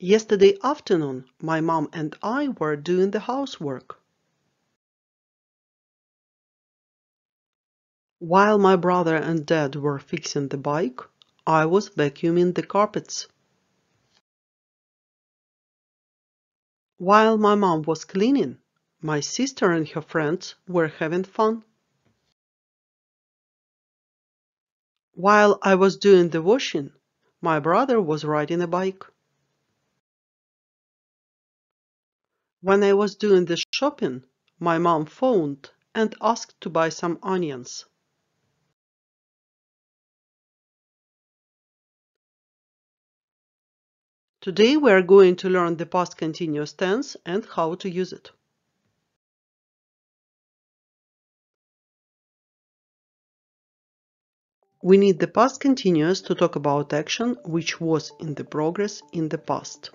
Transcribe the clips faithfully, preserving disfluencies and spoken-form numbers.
Yesterday afternoon, my mom and I were doing the housework, while my brother and dad were fixing the bike, I was vacuuming the carpets. While my mom was cleaning, my sister and her friends were having fun. While I was doing the washing, my brother was riding a bike. When I was doing the shopping, my mom phoned and asked to buy some onions. Today we are going to learn the past continuous tense and how to use it. We need the past continuous to talk about action which was in the progress in the past.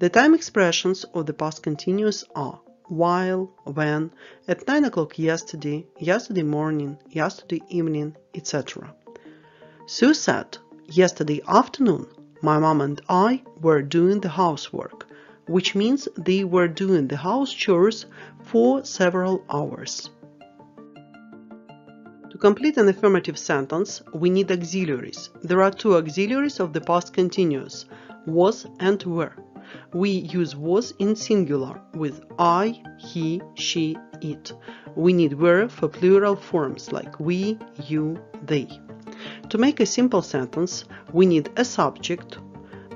The time expressions of the past continuous are while, when, at nine o'clock yesterday, yesterday morning, yesterday evening, et cetera. Sue said, yesterday afternoon, my mom and I were doing the housework, which means they were doing the house chores for several hours. To complete an affirmative sentence, we need auxiliaries. There are two auxiliaries of the past continuous, was and were. We use was in singular with I, he, she, it. We need were for plural forms like we, you, they. To make a simple sentence, we need a subject,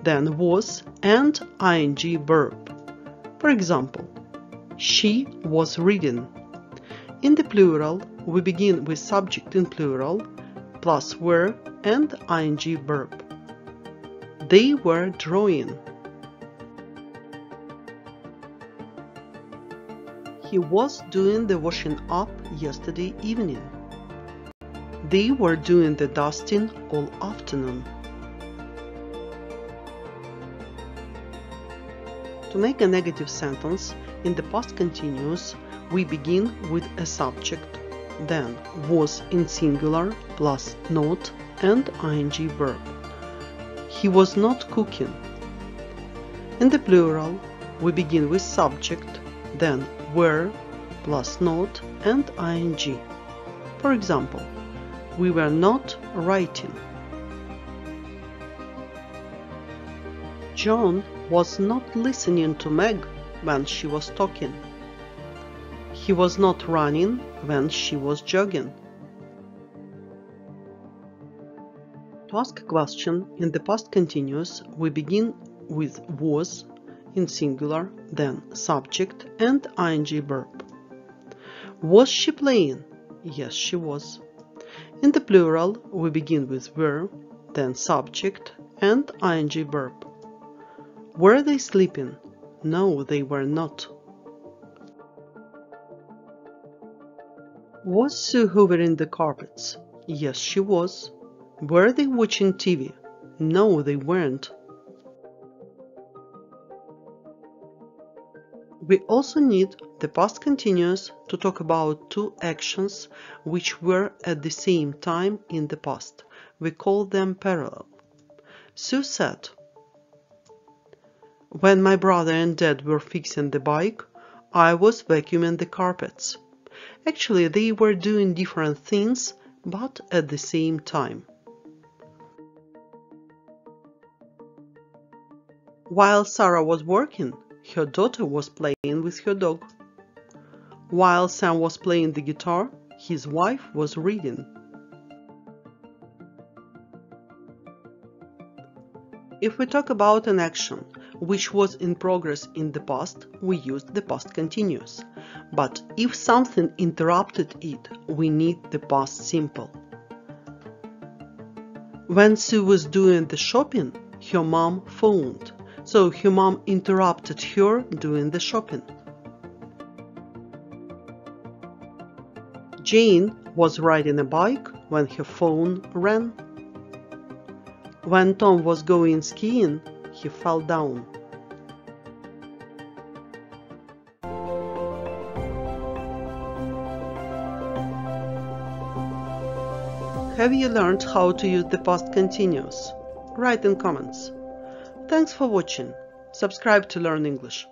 then was and ing verb. For example, she was reading. In the plural, we begin with subject in plural plus were and ing verb. They were drawing. He was doing the washing up yesterday evening. They were doing the dusting all afternoon. To make a negative sentence in the past continuous, we begin with a subject, then was in singular plus not and ing verb. He was not cooking. In the plural, we begin with subject, then were plus not and ing. For example, we were not writing. John was not listening to Meg when she was talking. He was not running when she was jogging. To ask a question in the past continuous, we begin with was in singular, then subject and ing verb. Was she playing? Yes, she was. In the plural, we begin with were, then subject and ing verb. Were they sleeping? No, they were not. Was Sue hoovering the carpets? Yes, she was. Were they watching T V? No, they weren't. We also need the past continuous to talk about two actions which were at the same time in the past. We call them parallel. Sue said, when my brother and dad were fixing the bike, I was vacuuming the carpets. Actually, they were doing different things, but at the same time. While Sarah was working, her daughter was playing with her dog. While Sam was playing the guitar, his wife was reading. If we talk about an action which was in progress in the past, we used the past continuous. But if something interrupted it, we need the past simple. When Sue was doing the shopping, her mom phoned. So her mom interrupted her doing the shopping. Jane was riding a bike when her phone rang. When Tom was going skiing, he fell down. Have you learned how to use the past continuous? Write in comments. Thanks for watching. Subscribe to learn English.